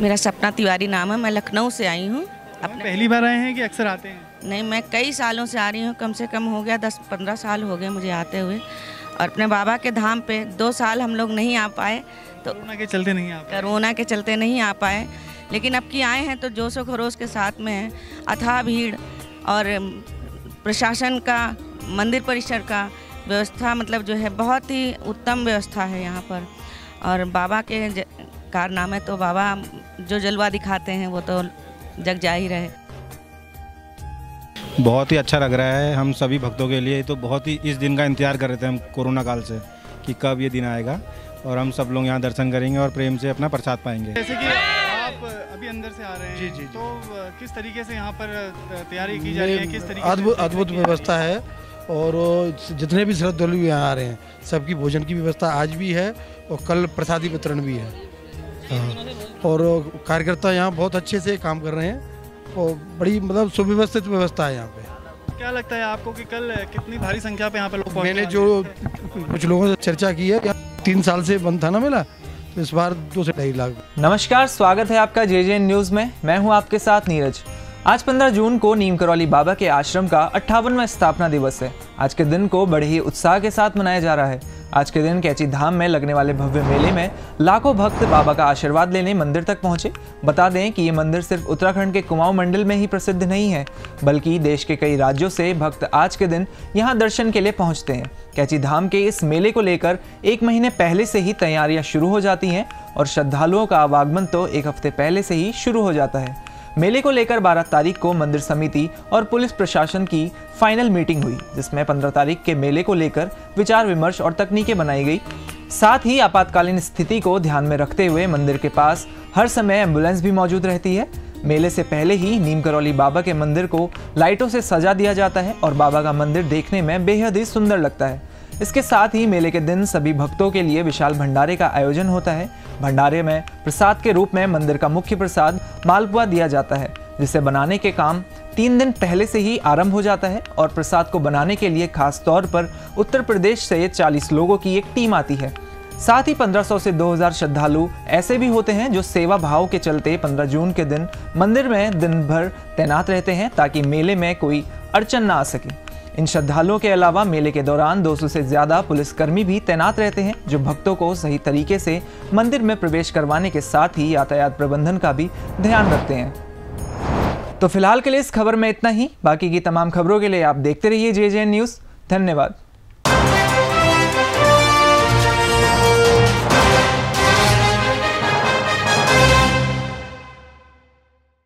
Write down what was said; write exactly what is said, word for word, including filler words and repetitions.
मेरा सपना तिवारी नाम है, मैं लखनऊ से आई हूँ। अपने पहली बार आए हैं कि अक्सर आते हैं? नहीं, मैं कई सालों से आ रही हूँ, कम से कम हो गया दस पंद्रह साल हो गए मुझे आते हुए। और अपने बाबा के धाम पे दो साल हम लोग नहीं आ पाए, तो कोरोना के चलते नहीं आ पाए कोरोना के चलते नहीं आ पाए लेकिन अब की आए हैं तो जोश व खरोश के साथ में है। अथाह भीड़ और प्रशासन का, मंदिर परिसर का व्यवस्था मतलब जो है बहुत ही उत्तम व्यवस्था है यहाँ पर। और बाबा के कारनामे तो बाबा जो जलवा दिखाते हैं वो तो जग जा ही रहे। बहुत ही अच्छा लग रहा है हम सभी भक्तों के लिए, तो बहुत ही इस दिन का इंतजार कर रहे थे हम कोरोना काल से कि कब ये दिन आएगा और हम सब लोग यहाँ दर्शन करेंगे और प्रेम से अपना प्रसाद पाएंगे। जैसे कि आप अभी अंदर से आ रहे हैं, जी जी, तो किस तरीके से यहाँ पर तैयारी की जा रही है? किस तरीके अद्भुत अद्भुत व्यवस्था है और जितने भी श्रद्धालु यहाँ आ रहे हैं सबकी भोजन की व्यवस्था आज भी है और कल प्रसादी वितरण भी है। और कार्यकर्ता यहाँ बहुत अच्छे से काम कर रहे हैं और बड़ी मतलब सुव्यवस्थित व्यवस्था है यहाँ पे। क्या लगता है आपको कि कल कितनी भारी संख्या पे यहाँ पे लोग? मैंने जो कुछ लोगों से चर्चा की है, तीन साल से बंद था ना मेला, तो इस बार दो से ढाई लाख। नमस्कार, स्वागत है आपका जेजेएन न्यूज में, मैं हूँ आपके साथ नीरज। आज पंद्रह जून को नीम करौली बाबा के आश्रम का अट्ठावनवा स्थापना दिवस है। आज के दिन को बड़े ही उत्साह के साथ मनाया जा रहा है। आज के दिन कैची धाम में लगने वाले भव्य मेले में लाखों भक्त बाबा का आशीर्वाद लेने मंदिर तक पहुंचे। बता दें कि ये मंदिर सिर्फ उत्तराखंड के कुमाऊं मंडल में ही प्रसिद्ध नहीं है, बल्कि देश के कई राज्यों से भक्त आज के दिन यहां दर्शन के लिए पहुंचते हैं। कैची धाम के इस मेले को लेकर एक महीने पहले से ही तैयारियाँ शुरू हो जाती हैं और श्रद्धालुओं का आवागमन तो एक हफ्ते पहले से ही शुरू हो जाता है। मेले को लेकर बारह तारीख को मंदिर समिति और पुलिस प्रशासन की फाइनल मीटिंग हुई, जिसमें पंद्रह तारीख के मेले को लेकर विचार विमर्श और तकनीकें बनाई गई। साथ ही आपातकालीन स्थिति को ध्यान में रखते हुए मंदिर के पास हर समय एम्बुलेंस भी मौजूद रहती है। मेले से पहले ही नीम करौली बाबा के मंदिर को लाइटों से सजा दिया जाता है और बाबा का मंदिर देखने में बेहद ही सुंदर लगता है। इसके साथ ही मेले के दिन सभी भक्तों के लिए विशाल भंडारे का आयोजन होता है। भंडारे में प्रसाद के रूप में मंदिर का मुख्य प्रसाद मालपुआ दिया जाता है, जिसे बनाने के काम तीन दिन पहले से ही आरंभ हो जाता है और प्रसाद को बनाने के लिए खास तौर पर उत्तर प्रदेश से चालीस लोगों की एक टीम आती है। साथ ही पंद्रह सौ से दो हज़ार श्रद्धालु ऐसे भी होते हैं जो सेवा भाव के चलते पंद्रह जून के दिन मंदिर में दिन भर तैनात रहते हैं ताकि मेले में कोई अड़चन ना आ सके। इन श्रद्धालुओं के अलावा मेले के दौरान दो सौ से ज़्यादा पुलिसकर्मी भी तैनात रहते हैं, जो भक्तों को सही तरीके से मंदिर में प्रवेश करवाने के साथ ही यातायात प्रबंधन का भी ध्यान रखते हैं। तो फिलहाल के लिए इस खबर में इतना ही। बाकी की तमाम खबरों के लिए आप देखते रहिए जेजेएन न्यूज़। धन्यवाद।